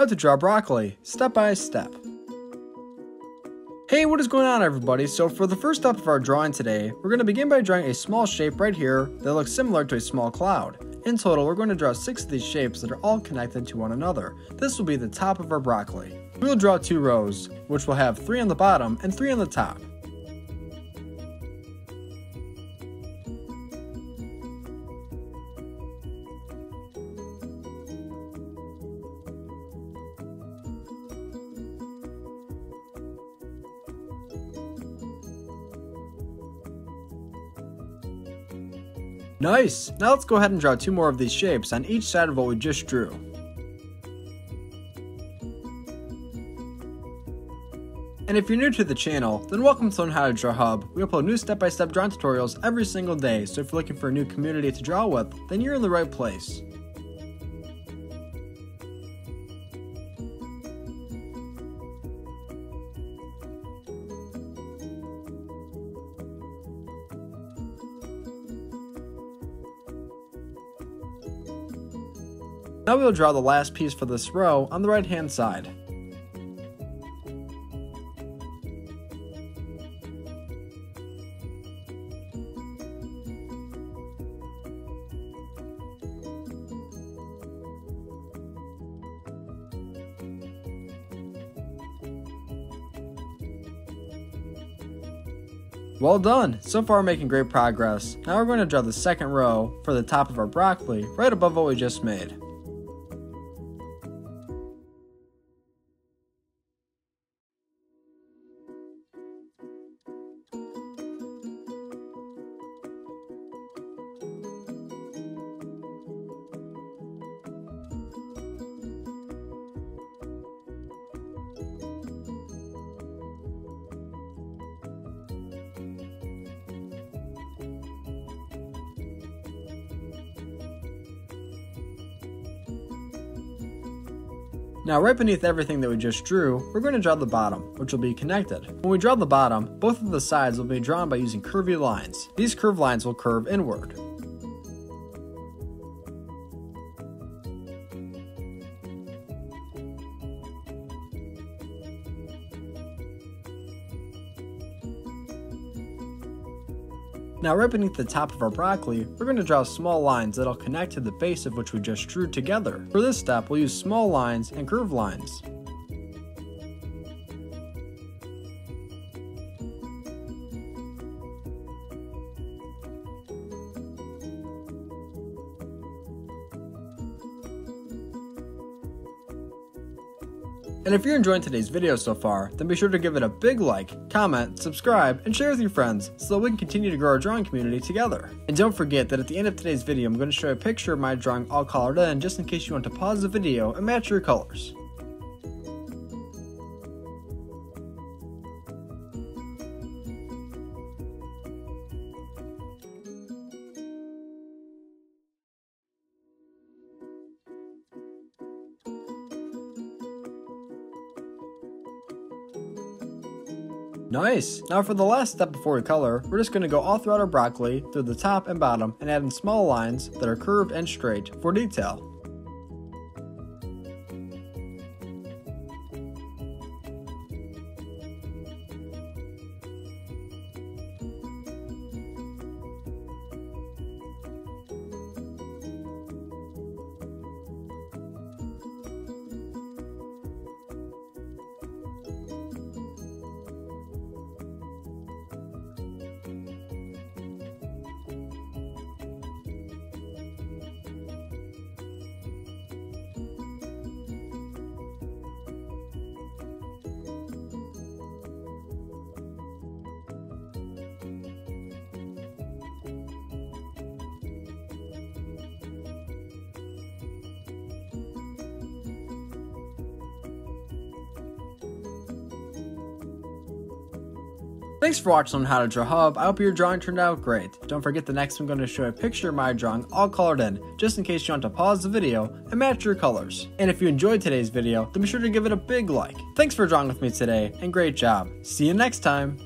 How to draw broccoli, step by step. Hey, what is going on, everybody? So for the first step of our drawing today, we're going to begin by drawing a small shape right here that looks similar to a small cloud. In total, we're going to draw 6 of these shapes that are all connected to one another. This will be the top of our broccoli. We will draw 2 rows, which will have 3 on the bottom and 3 on the top. Nice! Now let's go ahead and draw 2 more of these shapes on each side of what we just drew. And if you're new to the channel, then welcome to Learn How to Draw Hub. We upload new step-by-step drawing tutorials every single day, so if you're looking for a new community to draw with, then you're in the right place. Now we will draw the last piece for this row on the right hand side. Well done! So far we're making great progress. Now we're going to draw the second row for the top of our broccoli right above what we just made. Now right beneath everything that we just drew, we're going to draw the bottom, which will be connected. When we draw the bottom, both of the sides will be drawn by using curvy lines. These curved lines will curve inward. Now right beneath the top of our broccoli, we're going to draw small lines that'll connect to the base of which we just drew together. For this step, we'll use small lines and curved lines. And if you're enjoying today's video so far, then be sure to give it a big like, comment, subscribe, and share with your friends so that we can continue to grow our drawing community together. And don't forget that at the end of today's video, I'm going to show you a picture of my drawing all colored in just in case you want to pause the video and match your colors. Nice! Now for the last step before we color, we're just going to go all throughout our broccoli, through the top and bottom, and add in small lines that are curved and straight for detail. Thanks for watching on How to Draw Hub. I hope your drawing turned out great. Don't forget the next I'm going to show a picture of my drawing all colored in, just in case you want to pause the video and match your colors. And if you enjoyed today's video, then be sure to give it a big like. Thanks for drawing with me today, and great job. See you next time.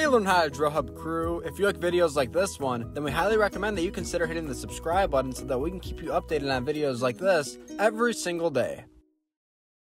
Hey Learn How to Draw Hub crew, if you like videos like this one, then we highly recommend that you consider hitting the subscribe button so that we can keep you updated on videos like this every single day.